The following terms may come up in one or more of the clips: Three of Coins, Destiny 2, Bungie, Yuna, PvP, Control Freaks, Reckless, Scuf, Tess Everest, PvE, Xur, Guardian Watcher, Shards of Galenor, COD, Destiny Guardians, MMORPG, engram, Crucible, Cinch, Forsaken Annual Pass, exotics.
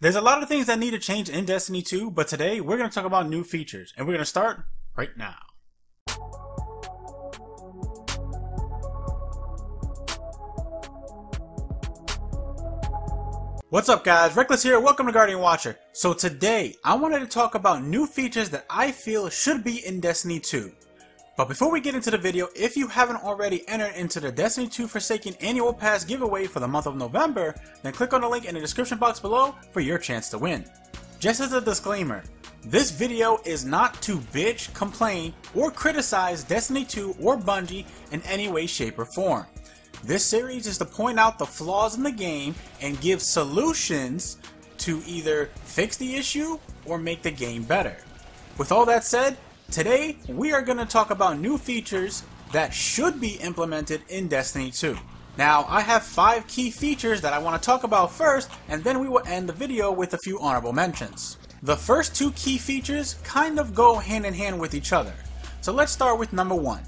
There's a lot of things that need to change in Destiny 2, but today we're going to talk about new features, and we're going to start right now. What's up guys, Reckless here, welcome to Guardian Watcher. So today, I wanted to talk about new features that I feel should be in Destiny 2. But before we get into the video, if you haven't already entered into the Destiny 2 Forsaken Annual Pass giveaway for the month of November, then click on the link in the description box below for your chance to win. Just as a disclaimer, this video is not to bitch, complain, or criticize Destiny 2 or Bungie in any way, shape, or form. This series is to point out the flaws in the game and give solutions to either fix the issue or make the game better. With all that said, today we are going to talk about new features that should be implemented in Destiny 2. Now I have 5 key features that I want to talk about first, and then we will end the video with a few honorable mentions. The first 2 key features kind of go hand in hand with each other. So let's start with number 1,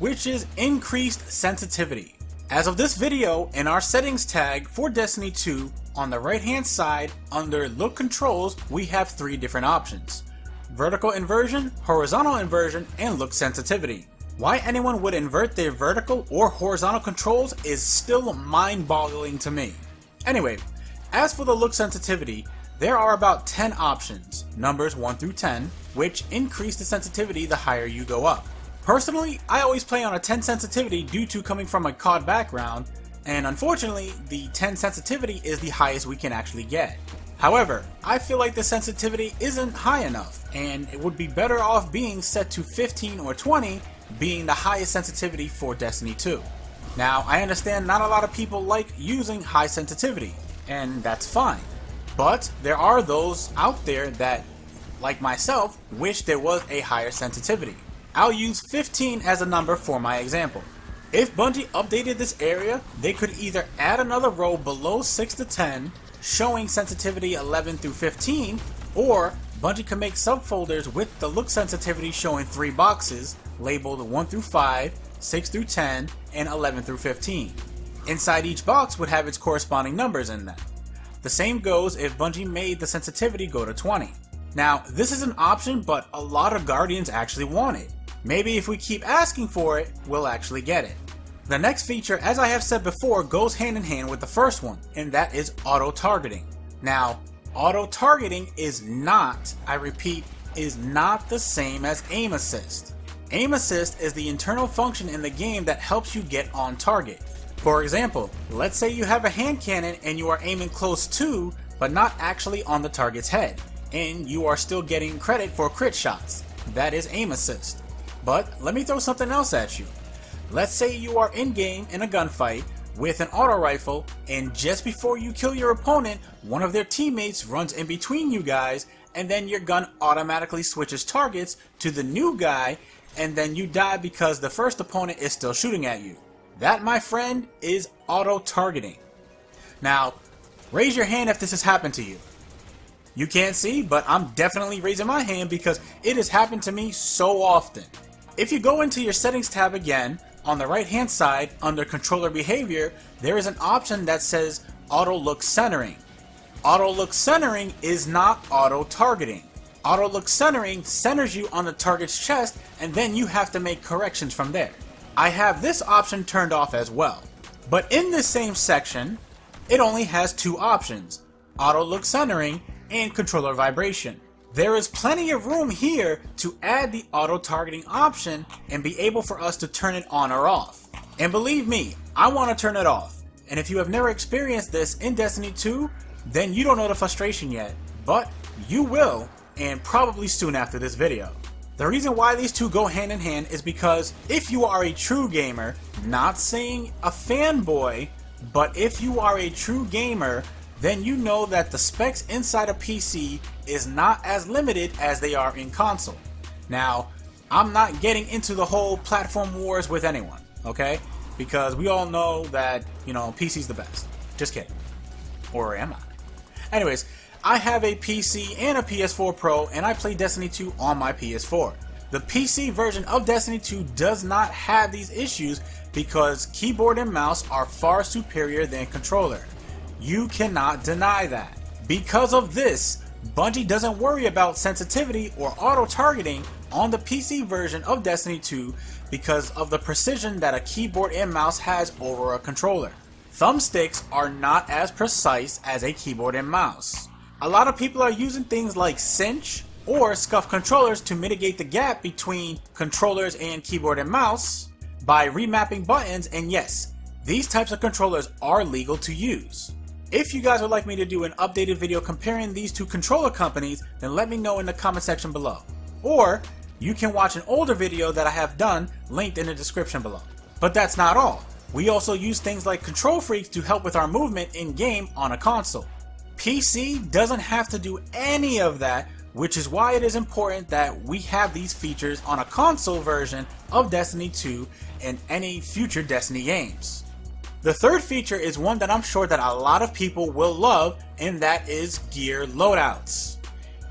which is increased sensitivity. As of this video, in our settings tag for Destiny 2, on the right hand side under Look Controls, we have 3 different options: vertical inversion, horizontal inversion, and look sensitivity. Why anyone would invert their vertical or horizontal controls is still mind-boggling to me. Anyway, as for the look sensitivity, there are about 10 options, numbers 1 through 10, which increase the sensitivity the higher you go up. Personally, I always play on a 10 sensitivity due to coming from a COD background, and unfortunately, the 10 sensitivity is the highest we can actually get. However, I feel like the sensitivity isn't high enough, and it would be better off being set to 15 or 20 being the highest sensitivity for Destiny 2. Now, I understand not a lot of people like using high sensitivity, and that's fine, but there are those out there that, like myself, wish there was a higher sensitivity. I'll use 15 as a number for my example. If Bungie updated this area, they could either add another row below 6 to 10, showing sensitivity 11 through 15, or Bungie could make subfolders with the look sensitivity showing 3 boxes labeled 1 through 5, 6 through 10, and 11 through 15. Inside each box would have its corresponding numbers in them. The same goes if Bungie made the sensitivity go to 20. Now, this is an option, but a lot of Guardians actually want it. Maybe if we keep asking for it, we'll actually get it. The next feature, as I have said before, goes hand in hand with the first one, and that is auto-targeting. Now, auto-targeting is not, I repeat, is not the same as aim assist. Aim assist is the internal function in the game that helps you get on target. For example, let's say you have a hand cannon and you are aiming close to, but not actually on the target's head, and you are still getting credit for crit shots. That is aim assist. But let me throw something else at you. Let's say you are in game in a gunfight with an auto rifle, and just before you kill your opponent, one of their teammates runs in between you guys, and then your gun automatically switches targets to the new guy, and then you die because the first opponent is still shooting at you. That, my friend, is auto targeting. Now, raise your hand if this has happened to you. You can't see, but I'm definitely raising my hand because it has happened to me so often. If you go into your settings tab again, on the right hand side under controller behavior, there is an option that says auto look centering. Auto look centering is not auto targeting. Auto look centering centers you on the target's chest, and then you have to make corrections from there. I have this option turned off as well. But in this same section, it only has 2 options, auto look centering and controller vibration. There is plenty of room here to add the auto targeting option and be able for us to turn it on or off. And believe me, I want to turn it off. And if you have never experienced this in Destiny 2, then you don't know the frustration yet, but you will, and probably soon after this video. The reason why these 2 go hand in hand is because if you are a true gamer, not saying a fanboy, but if you are a true gamer, then you know that the specs inside a PC is not as limited as they are in console. Now, I'm not getting into the whole platform wars with anyone, okay? Because we all know that, you know, PC's the best. Just kidding. Or am I? Anyways, I have a PC and a PS4 Pro, and I play Destiny 2 on my PS4. The PC version of Destiny 2 does not have these issues because keyboard and mouse are far superior than controller. You cannot deny that. Because of this, Bungie doesn't worry about sensitivity or auto-targeting on the PC version of Destiny 2 because of the precision that a keyboard and mouse has over a controller. Thumbsticks are not as precise as a keyboard and mouse. A lot of people are using things like Cinch or Scuf controllers to mitigate the gap between controllers and keyboard and mouse by remapping buttons, and yes, these types of controllers are legal to use. If you guys would like me to do an updated video comparing these two controller companies, then let me know in the comment section below. Or you can watch an older video that I have done, linked in the description below. But that's not all. We also use things like Control Freaks to help with our movement in game on a console. PC doesn't have to do any of that, which is why it is important that we have these features on a console version of Destiny 2 and any future Destiny games. The third feature is one that I'm sure that a lot of people will love, and that is gear loadouts.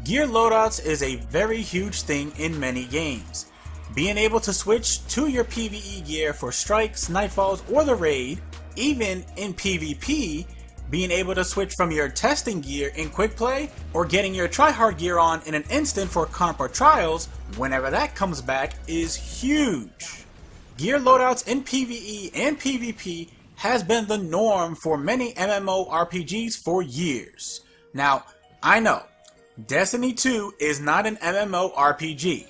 Gear loadouts is a very huge thing in many games. Being able to switch to your PvE gear for strikes, nightfalls, or the raid, even in PvP, being able to switch from your testing gear in quick play or getting your tryhard gear on in an instant for comp or trials, whenever that comes back, is huge. Gear loadouts in PvE and PvP has been the norm for many MMORPGs for years. Now, I know, Destiny 2 is not an MMORPG,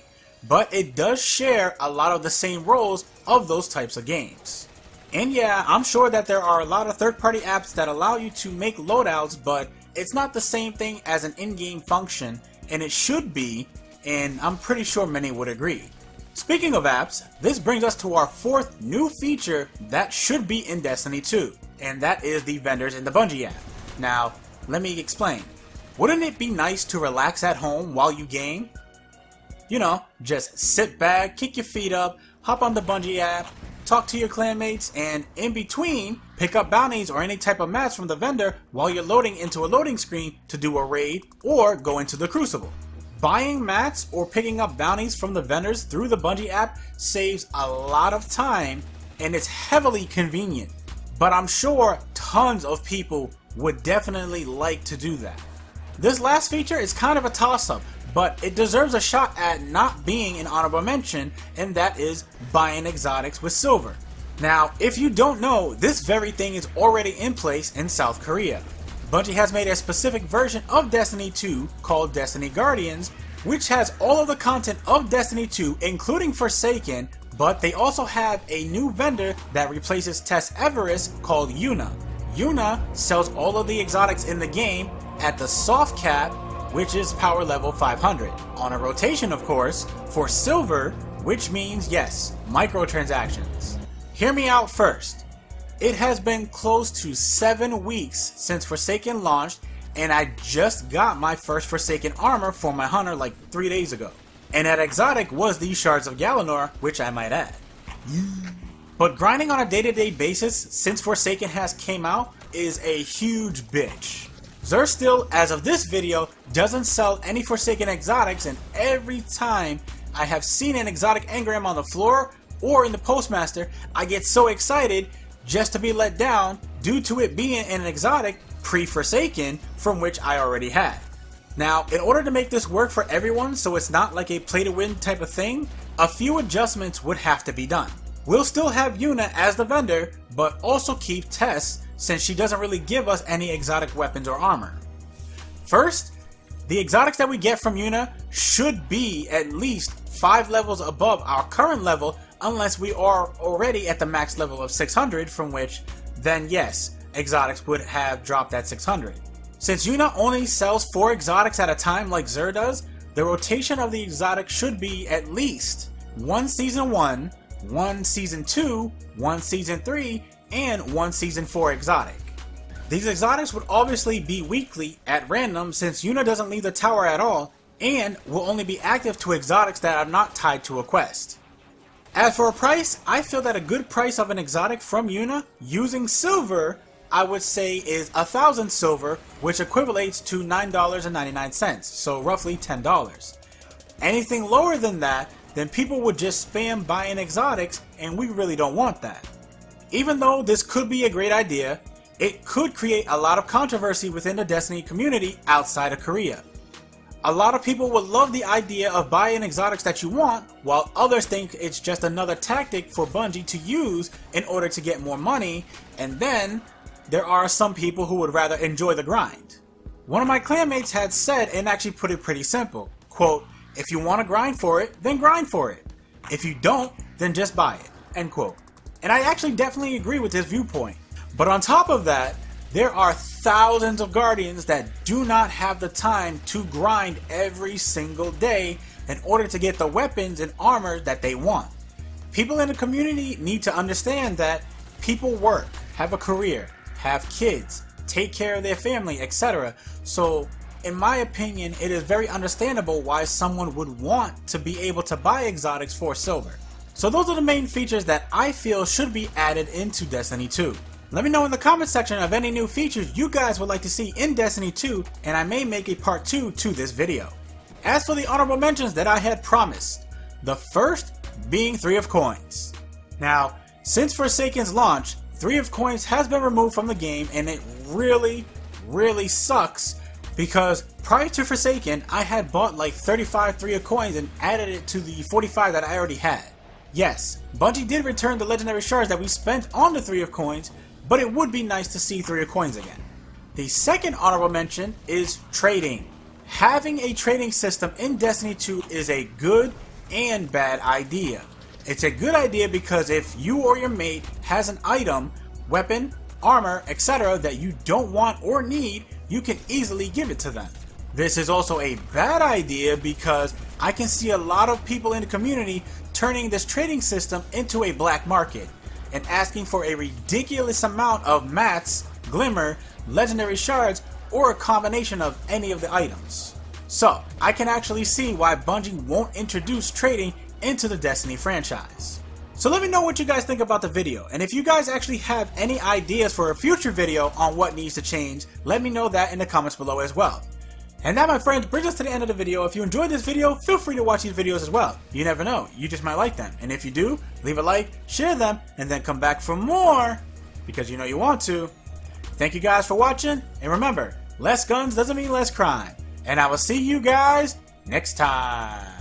but it does share a lot of the same roles of those types of games. And yeah, I'm sure that there are a lot of third-party apps that allow you to make loadouts, but it's not the same thing as an in-game function, and it should be, and I'm pretty sure many would agree. Speaking of apps, this brings us to our fourth new feature that should be in Destiny 2, and that is the vendors in the Bungie app. Now, let me explain. Wouldn't it be nice to relax at home while you game? You know, just sit back, kick your feet up, hop on the Bungie app, talk to your clanmates, and in between, pick up bounties or any type of match from the vendor while you're loading into a loading screen to do a raid or go into the Crucible. Buying mats or picking up bounties from the vendors through the Bungie app saves a lot of time, and it's heavily convenient. But I'm sure tons of people would definitely like to do that. This last feature is kind of a toss-up, but it deserves a shot at not being an honorable mention, and that is buying exotics with silver. Now, if you don't know, this very thing is already in place in South Korea. Bungie has made a specific version of Destiny 2 called Destiny Guardians, which has all of the content of Destiny 2, including Forsaken, but they also have a new vendor that replaces Tess Everest called Yuna. Yuna sells all of the exotics in the game at the soft cap, which is power level 500, on a rotation of course, for silver, which means yes, microtransactions. Hear me out first. It has been close to 7 weeks since Forsaken launched, and I just got my first Forsaken armor for my hunter like 3 days ago. And that exotic was the Shards of Galenor, which I might add. But grinding on a day-to-day basis since Forsaken has came out is a huge bitch. Xur still, as of this video, doesn't sell any Forsaken exotics, and every time I have seen an exotic engram on the floor or in the postmaster, I get so excited just to be let down due to it being an exotic pre-Forsaken from which I already had. Now, in order to make this work for everyone so it's not like a play-to-win type of thing, a few adjustments would have to be done. We'll still have Yuna as the vendor, but also keep Tess, since she doesn't really give us any exotic weapons or armor. First, the exotics that we get from Yuna should be at least 5 levels above our current level, unless we are already at the max level of 600, from which, then yes, exotics would have dropped at 600. Since Yuna only sells 4 exotics at a time like Xur does, the rotation of the exotic should be at least 1 Season 1, 1 Season 2, 1 Season 3, and 1 Season 4 exotic. These exotics would obviously be weekly at random, since Yuna doesn't leave the tower at all and will only be active to exotics that are not tied to a quest. As for a price, I feel that a good price of an exotic from Yuna using silver, I would say, is 1,000 silver, which equivalates to $9.99, so roughly $10. Anything lower than that, then people would just spam buying exotics, and we really don't want that. Even though this could be a great idea, it could create a lot of controversy within the Destiny community outside of Korea. A lot of people would love the idea of buying exotics that you want, while others think it's just another tactic for Bungie to use in order to get more money, and then there are some people who would rather enjoy the grind. One of my clanmates had said and actually put it pretty simple, quote, "If you want to grind for it, then grind for it. If you don't, then just buy it," end quote. And I actually definitely agree with this viewpoint. But on top of that, there are thousands of Guardians that do not have the time to grind every single day in order to get the weapons and armor that they want. People in the community need to understand that people work, have a career, have kids, take care of their family, etc. So in my opinion, it is very understandable why someone would want to be able to buy exotics for silver. So those are the main features that I feel should be added into Destiny 2. Let me know in the comment section of any new features you guys would like to see in Destiny 2, and I may make a part 2 to this video. As for the honorable mentions that I had promised, the first being Three of Coins. Now, since Forsaken's launch, Three of Coins has been removed from the game, and it really sucks because prior to Forsaken, I had bought like 35 Three of Coins and added it to the 45 that I already had. Yes, Bungie did return the legendary shards that we spent on the Three of Coins, but it would be nice to see Three of Coins again. The second honorable mention is trading. Having a trading system in Destiny 2 is a good and bad idea. It's a good idea because if you or your mate has an item, weapon, armor, etc. that you don't want or need, you can easily give it to them. This is also a bad idea because I can see a lot of people in the community turning this trading system into a black market and asking for a ridiculous amount of mats, glimmer, legendary shards, or a combination of any of the items. So I can actually see why Bungie won't introduce trading into the Destiny franchise. So let me know what you guys think about the video, and if you guys actually have any ideas for a future video on what needs to change, let me know that in the comments below as well. And that, my friends, brings us to the end of the video. If you enjoyed this video, feel free to watch these videos as well. You never know, you just might like them. And if you do, leave a like, share them, and then come back for more because you know you want to. Thank you guys for watching, and remember, less guns doesn't mean less crime. And I will see you guys next time.